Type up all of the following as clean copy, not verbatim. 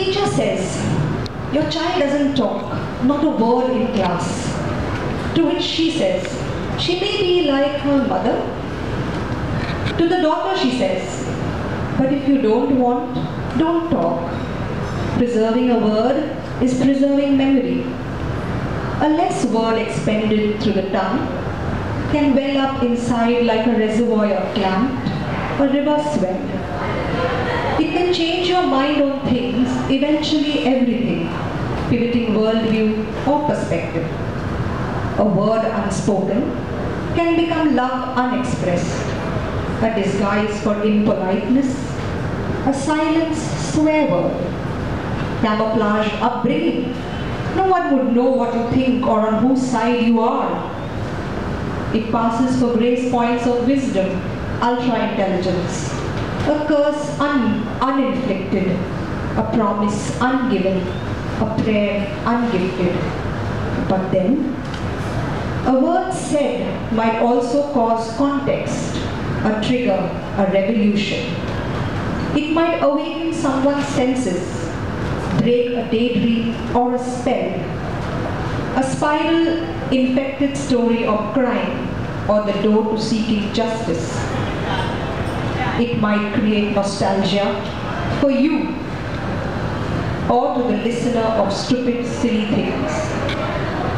teacher says, your child doesn't talk, not a word in class, to which she says, she may be like her mother. To the daughter she says, but if you don't want, don't talk. Preserving a word is preserving memory. A less word expended through the tongue can well up inside like a reservoir clamped, a river swelled. It can change your mind on things, eventually everything, pivoting worldview or perspective. A word unspoken can become love unexpressed, a disguise for impoliteness, a silence swear word, camouflage upbringing. No one would know what you think or on whose side you are. It passes for grace points of wisdom, ultra-intelligence, a curse uninflicted, a promise ungiven, a prayer ungifted. But then, a word said might also cause context, a trigger, a revolution. It might awaken someone's senses, break a daydream or a spell, a spiral infected story of crime or the door to seeking justice. It might create nostalgia for you or to the listener of stupid, silly things.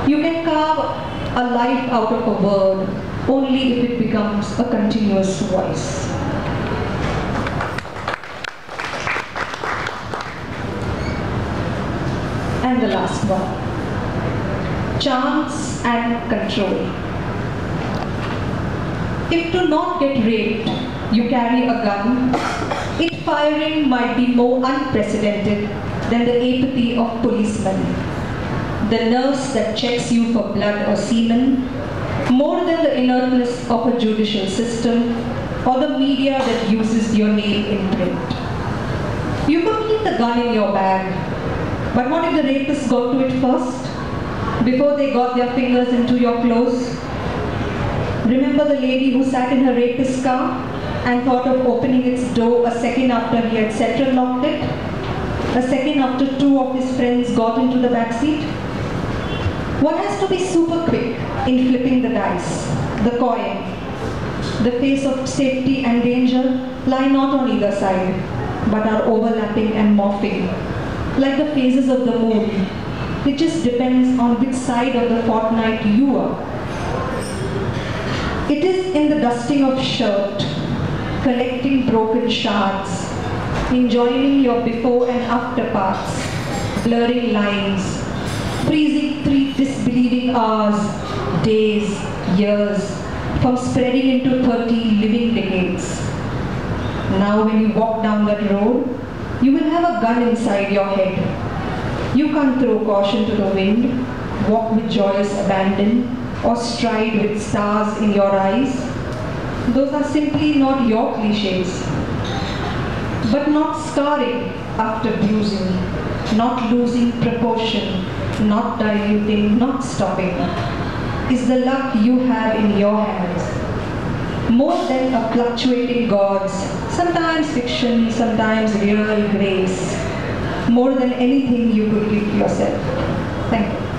You can carve a life out of a word only if it becomes a continuous voice. And the last one, chance and control. If to not get raped, you carry a gun, its firing might be more unprecedented than the apathy of policemen, the nurse that checks you for blood or semen, more than the inertness of a judicial system or the media that uses your name in print. You could keep the gun in your bag, but what if the rapists got to it first, before they got their fingers into your clothes? Remember the lady who sat in her rapist's car and thought of opening its door a second after he had central locked it? A second after two of his friends got into the backseat? One has to be super quick in flipping the dice, the coin. The face of safety and danger lie not on either side, but are overlapping and morphing, like the phases of the moon. It just depends on which side of the fortnight you are. It is in the dusting of shirt, collecting broken shards, enjoying your before and after parts, blurring lines, freezing three disbelieving hours, days, years, from spreading into 30 living decades. Now when you walk down that road, you will have a gun inside your head. You can't throw caution to the wind, walk with joyous abandon, or stride with stars in your eyes. Those are simply not your cliches. But not scarring after bruising, not losing proportion, not diluting, not stopping, is the luck you have in your hands. More than a fluctuating gods, sometimes fiction, sometimes real grace. More than anything you could give yourself. Thank you.